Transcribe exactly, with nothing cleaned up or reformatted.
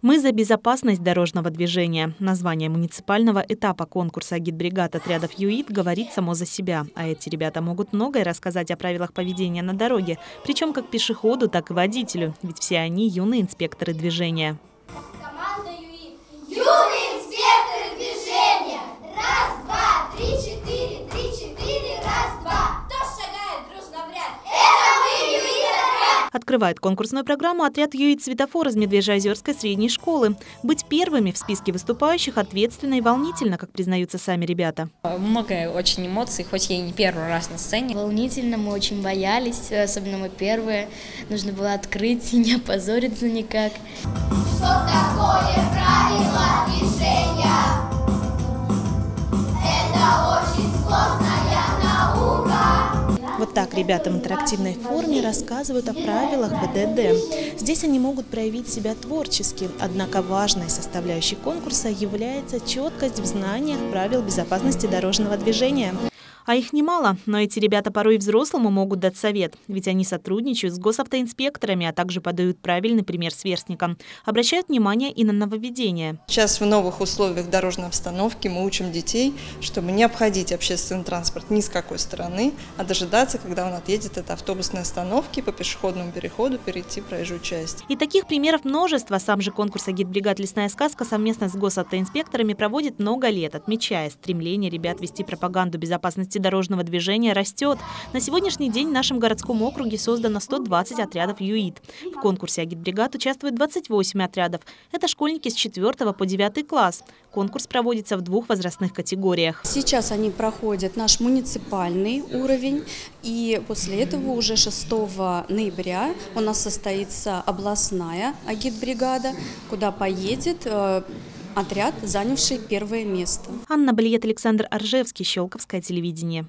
«Мы за безопасность дорожного движения». Название муниципального этапа конкурса «Гидбригад отрядов ЮИД» говорит само за себя. А эти ребята могут многое рассказать о правилах поведения на дороге. Причем как пешеходу, так и водителю. Ведь все они юные инспекторы движения. Команда ЮИД. Юные инспекторы движения! Раз, два, три, четыре, три, четыре, раз, два. Кто шагает дружно в ряд? Это мы, ЮИД! Открывает конкурсную программу отряд ЮИД «Светофор» из Медвежье-Озерской средней школы. Быть первыми в списке выступающих ответственно и волнительно, как признаются сами ребята. Много очень эмоций, хоть я и не первый раз на сцене. Волнительно, мы очень боялись, особенно мы первые. Нужно было открыть и не опозориться никак. Что такое правило движения? Это очень сложная наука. Вот так ребята в интерактивной форме рассказывают о правилах ПДД. Здесь они могут проявить себя творчески, однако важной составляющей конкурса является четкость в знаниях правил безопасности дорожного движения. А их немало, но эти ребята порой и взрослому могут дать совет, ведь они сотрудничают с госавтоинспекторами, а также подают правильный пример сверстникам. Обращают внимание и на нововведения. Сейчас в новых условиях дорожной обстановки мы учим детей, чтобы не обходить общественный транспорт ни с какой стороны, а дожидаться, когда он отъедет от автобусной остановки, по пешеходному переходу перейти в проезжую часть. И таких примеров множество. Сам же конкурс «Гидбригад Лесная сказка» совместно с госавтоинспекторами проводит много лет, отмечая стремление ребят вести пропаганду безопасности дорожного движения растет. На сегодняшний день в нашем городском округе создано сто двадцать отрядов ЮИД. В конкурсе «Гидбригад» участвуют двадцать восемь отрядов. Это школьники с четвёртого по девятый класс. Конкурс проводится в двух возрастных категориях. Сейчас они проходят наш муниципальный уровень. И после этого уже шестого ноября у нас состоится областная «Гидбригада», куда поедет отряд, занявший первое место. Анна Балиет, Александр Аржевский, Щелковское телевидение.